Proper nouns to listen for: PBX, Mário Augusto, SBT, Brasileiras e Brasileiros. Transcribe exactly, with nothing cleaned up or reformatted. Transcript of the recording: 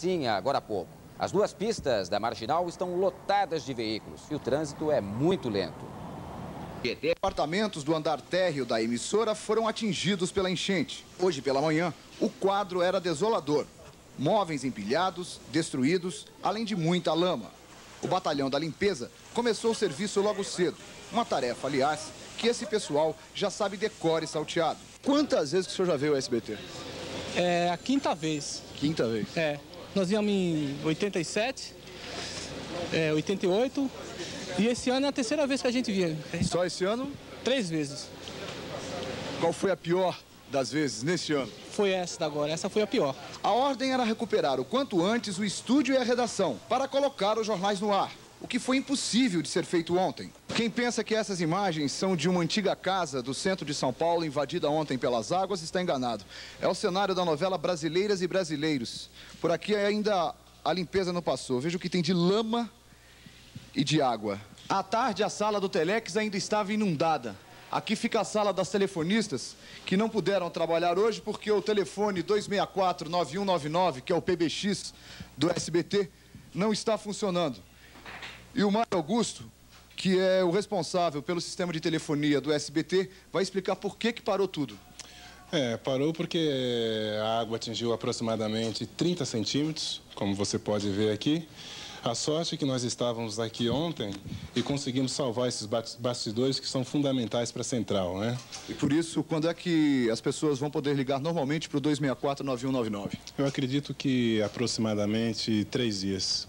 Tinha agora há pouco. As duas pistas da Marginal estão lotadas de veículos e o trânsito é muito lento. Apartamentos do andar térreo da emissora foram atingidos pela enchente. Hoje pela manhã, o quadro era desolador. Móveis empilhados, destruídos, além de muita lama. O batalhão da limpeza começou o serviço logo cedo. Uma tarefa, aliás, que esse pessoal já sabe de cor e salteado. Quantas vezes que o senhor já veio o S B T? É a quinta vez. Quinta vez? É. Nós viemos em oitenta e sete, é, oitenta e oito e esse ano é a terceira vez que a gente vinha. Só esse ano? Três vezes. Qual foi a pior das vezes neste ano? Foi essa agora, essa foi a pior. A ordem era recuperar o quanto antes o estúdio e a redação para colocar os jornais no ar, o que foi impossível de ser feito ontem. Quem pensa que essas imagens são de uma antiga casa do centro de São Paulo invadida ontem pelas águas está enganado. É o cenário da novela Brasileiras e Brasileiros. Por aqui ainda a limpeza não passou. Veja o que tem de lama e de água. À tarde, a sala do Telex ainda estava inundada. Aqui fica a sala das telefonistas que não puderam trabalhar hoje porque o telefone dois seis quatro, nove um nove nove, que é o P B X do S B T, não está funcionando. E o Mário Augusto, que é o responsável pelo sistema de telefonia do S B T, vai explicar por que que parou tudo. É, parou porque a água atingiu aproximadamente trinta centímetros, como você pode ver aqui. A sorte é que nós estávamos aqui ontem e conseguimos salvar esses bastidores que são fundamentais para a central, né? E por isso, quando é que as pessoas vão poder ligar normalmente para o dois seis quatro, nove um nove nove? Eu acredito que aproximadamente três dias.